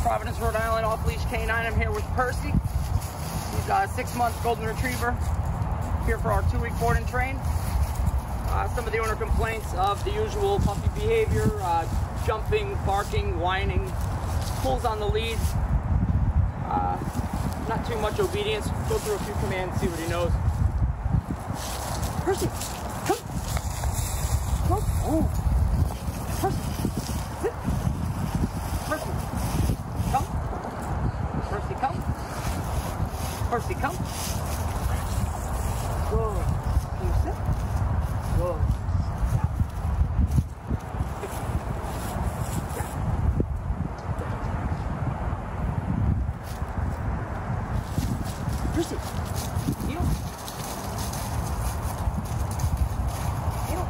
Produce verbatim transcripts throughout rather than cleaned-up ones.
Providence, Rhode Island, Off Leash K nine. I'm here with Percy. He's a six-month Golden Retriever. Here for our two-week board and train. Uh, some of the owner complaints of the usual puppy behavior: uh, jumping, barking, whining, pulls on the lead. Uh, not too much obedience. Go through a few commands, see what he knows. Percy, come, come. Oh, Percy. Percy, come. Good. Can you sit? Good. Yeah. Percy, heel. Heel.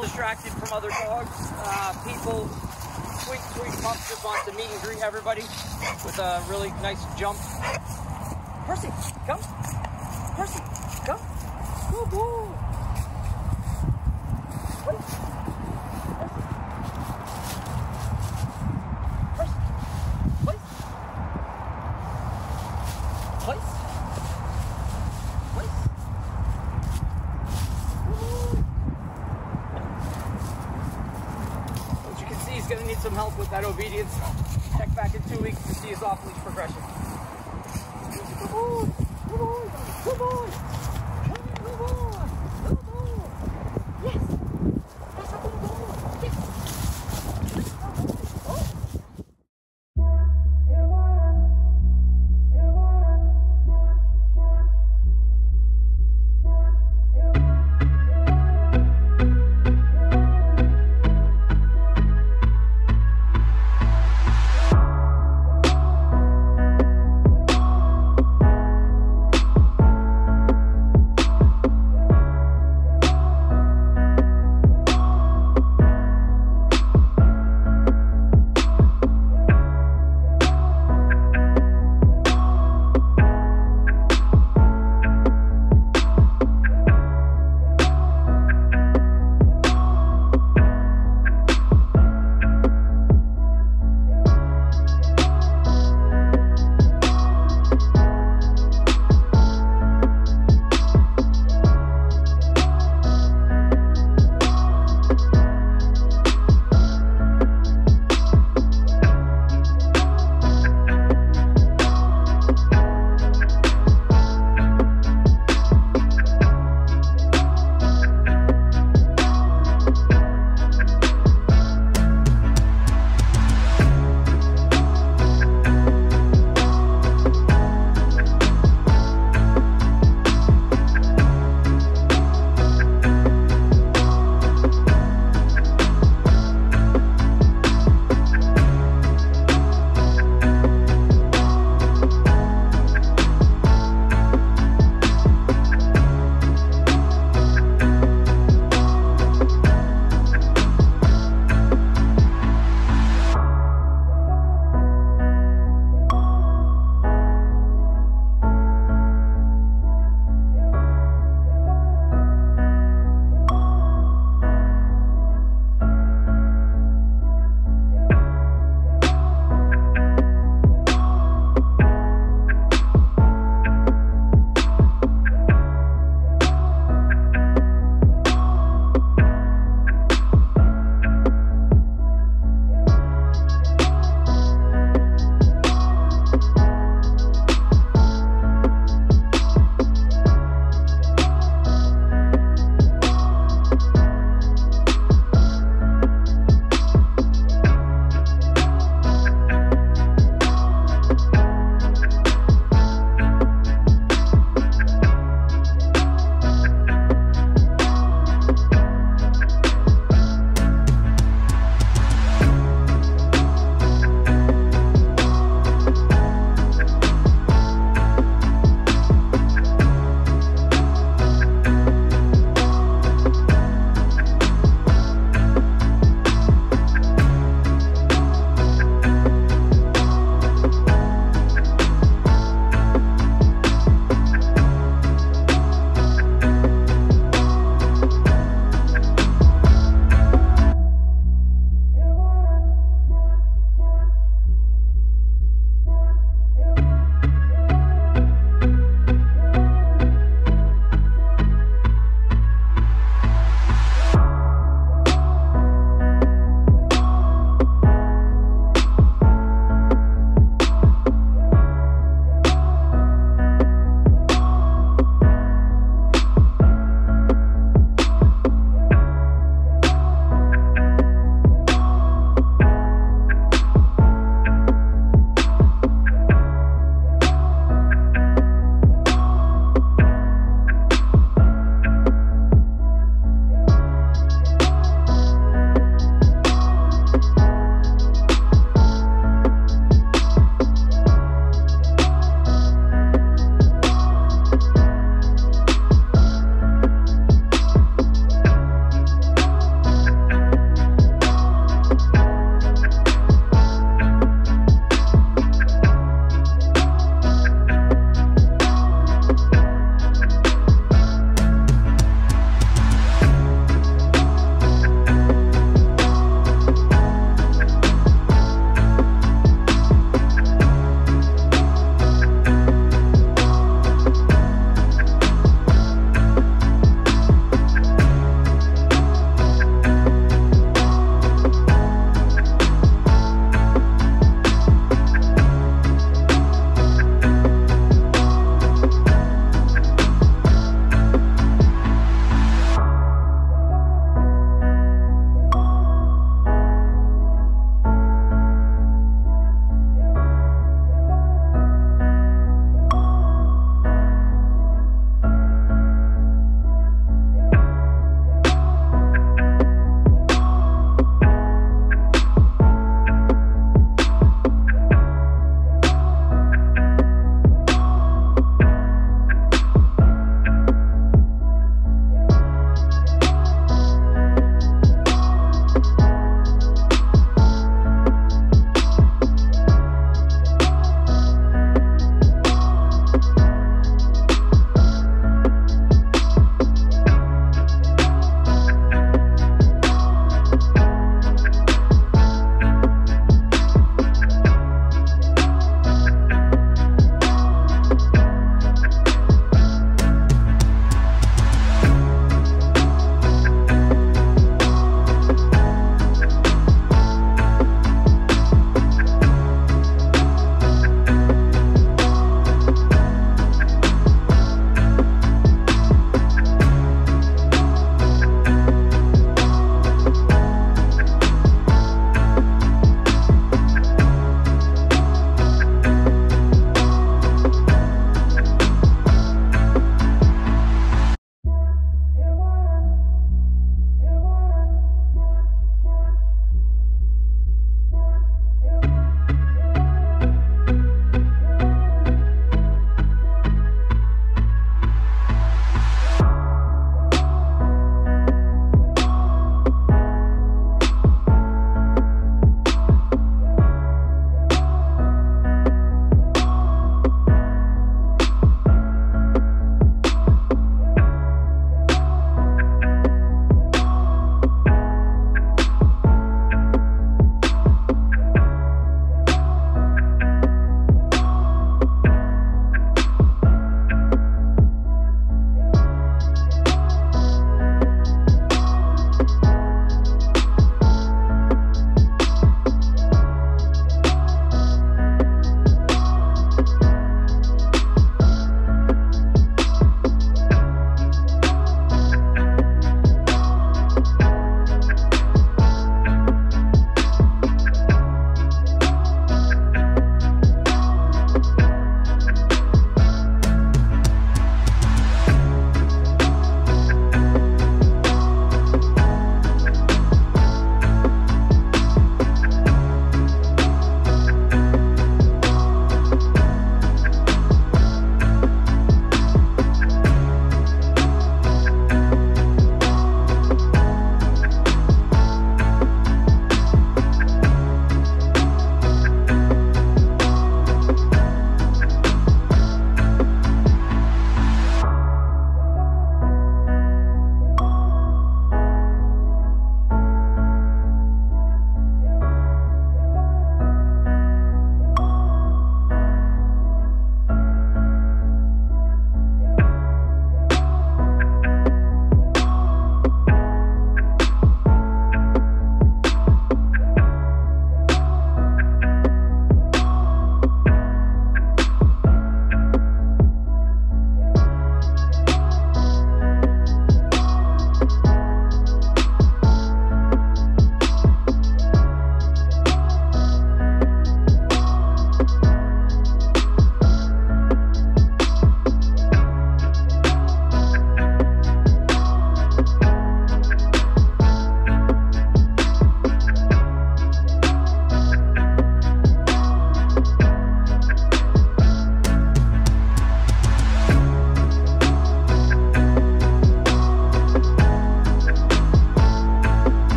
Distracted from other dogs, uh, people. Sweet, sweet pup just wants to meet and greet everybody with a really nice jump. Percy, come. Percy, come. Woo woo. Place. Place. Place. He's going to need some help with that obedience. Check back in two weeks to see his off-leash progression. Come on, come on, come on, come on, come on. Yes, that's how we go. Yes.